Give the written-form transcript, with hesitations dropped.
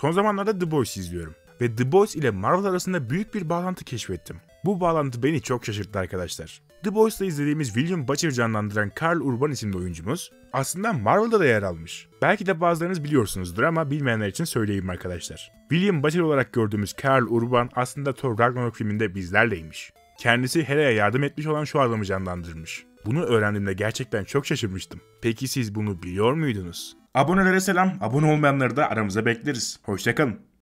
Son zamanlarda The Boys izliyorum ve The Boys ile Marvel arasında büyük bir bağlantı keşfettim. Bu bağlantı beni çok şaşırttı arkadaşlar. The Boys'ta izlediğimiz William Butcher canlandıran Karl Urban isimli oyuncumuz aslında Marvel'da da yer almış. Belki de bazılarınız biliyorsunuzdur ama bilmeyenler için söyleyeyim arkadaşlar. William Butcher olarak gördüğümüz Karl Urban aslında Thor Ragnarok filminde bizlerleymiş. Kendisi Hera'ya yardım etmiş olan şu adamı canlandırmış. Bunu öğrendiğimde gerçekten çok şaşırmıştım. Peki siz bunu biliyor muydunuz? Abonelere selam, abone olmayanları da aramıza bekleriz. Hoşçakalın.